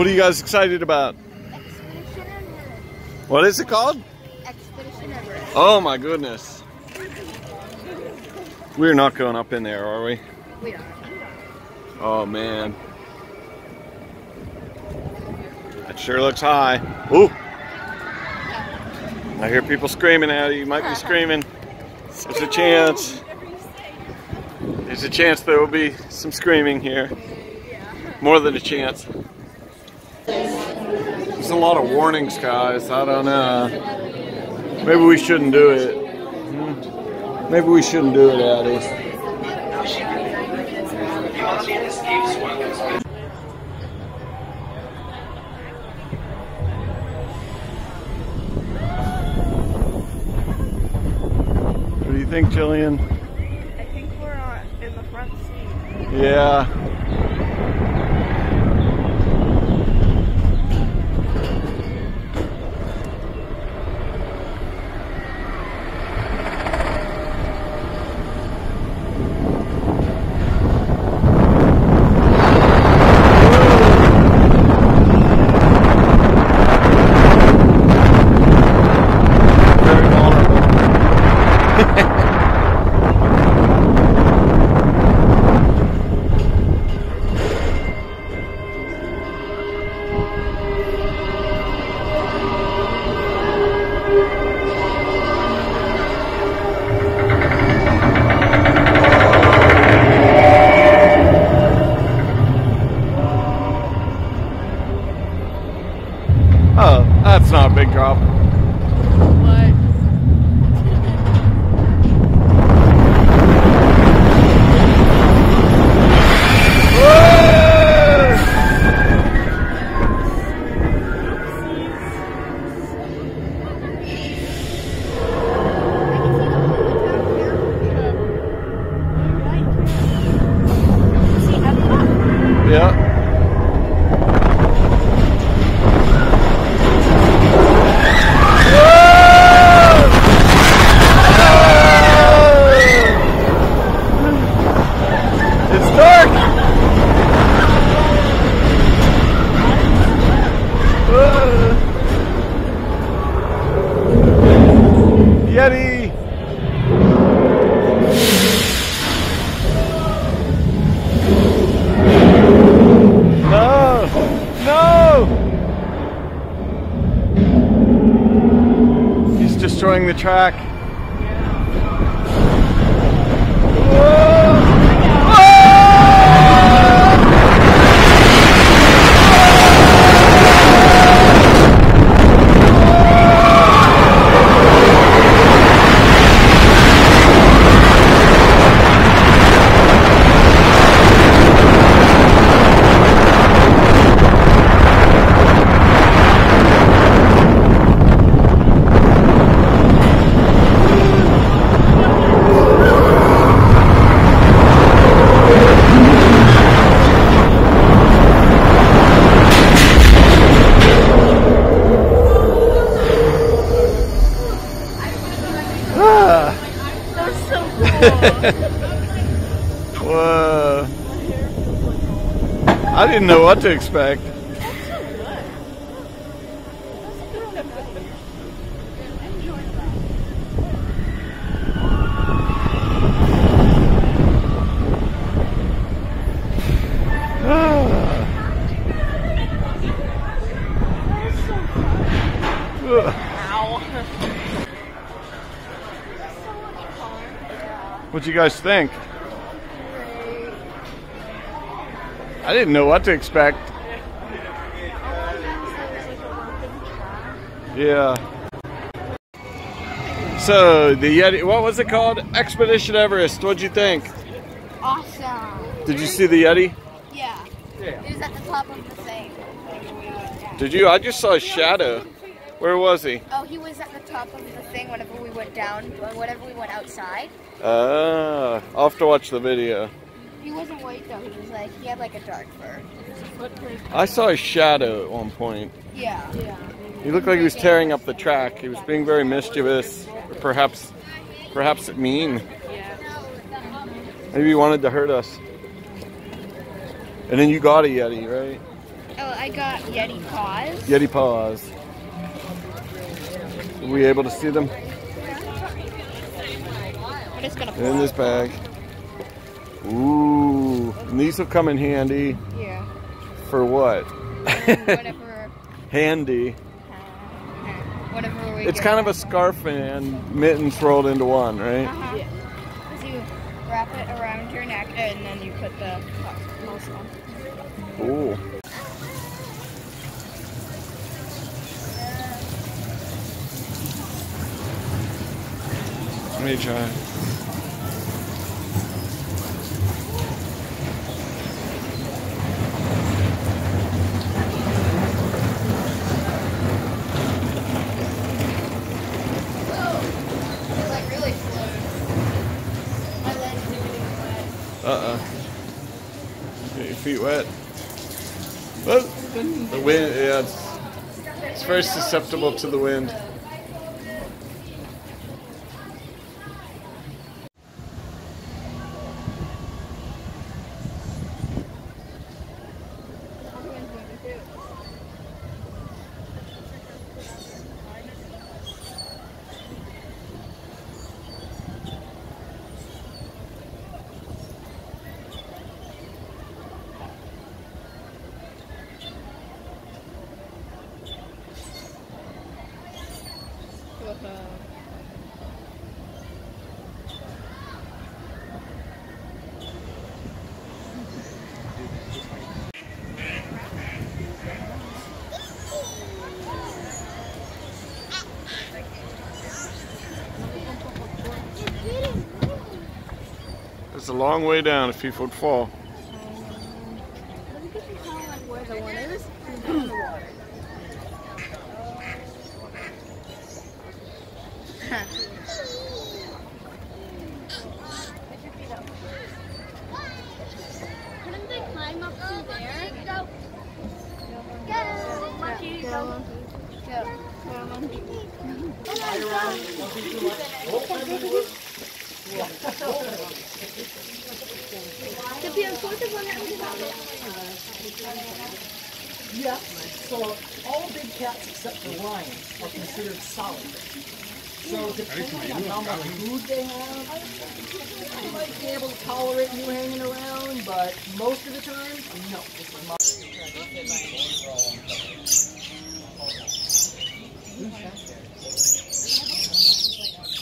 What are you guys excited about? Expedition Everest. What is it called? Expedition Everest. Oh my goodness. We're not going up in there, are we? We are. Oh man. That sure looks high. Ooh. I hear people screaming at you. You might be screaming. There's a chance. There's a chance there will be some screaming here. More than a chance. There's a lot of warnings, guys. I don't know. Maybe we shouldn't do it. Maybe we shouldn't do it, Addie. What do you think, Jillian? I think we're in the front seat. Yeah. Very vulnerable. Oh, that's not a big drop. What? Yeti! No! No! He's destroying the track. Whoa. I didn't know what to expect. What'd you guys think? I didn't know what to expect. Yeah. So the Yeti, what was it called? Expedition Everest. What'd you think? Awesome. Did you see the Yeti? Yeah. He was at the top of the thing. Did you? I just saw a shadow. Where was he? Oh, he was at the top of the thing whenever we went down, whenever we went outside. I'll have to watch the video. He wasn't white though, he was like, he had like a dark fur. I saw a shadow at one point. Yeah. He looked like he was tearing up the track. He was being very mischievous, or perhaps mean. Maybe he wanted to hurt us. And then you got a Yeti, right? Oh, I got Yeti Paws. Yeti Paws. Were we able to see them? I'm just gonna pull in this bag. Ooh. And these will come in handy. Yeah. For what? Whatever. Handy. Whatever we it's kind of a scarf and mittens rolled into one, right? Uh-huh. Yeah. Because you wrap it around your neck and then you put the muscle on. Ooh. Let me try. Get your feet wet. Whoa. The wind, yeah, it's very susceptible to the wind. It's a long way down if people would fall. Where the one is? In the water. Couldn't they climb up through there? Go! Go! Monkey, go! Go, monkey. The important one that was about it. Yeah, so all big cats except for lions are considered solid. So depending on how much food they have, they might be able to tolerate you hanging around, but most of the time, no. It's